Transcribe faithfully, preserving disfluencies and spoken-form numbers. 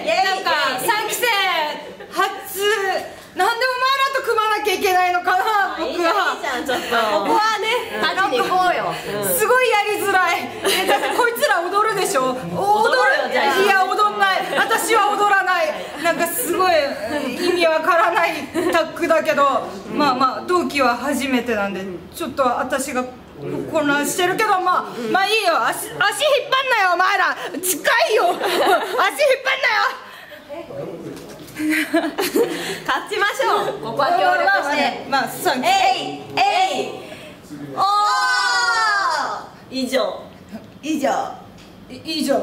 なんかさんきせい初なんでお前らと組まなきゃいけないのかな。僕はここはねなんかすごいやりづらい。だってこいつら踊るでしょ。踊る、いや踊んない、私は踊らない。なんかすごい意味わからないタッグだけど、まあまあ同期は初めてなんでちょっと私が混乱してるけど、まあまあいいよ。足、足引っ張んなよお前ら、近いよ足引っ張んなよ勝ちましょう。ここは協力してまあさんきせいえいえいおー以上以上以上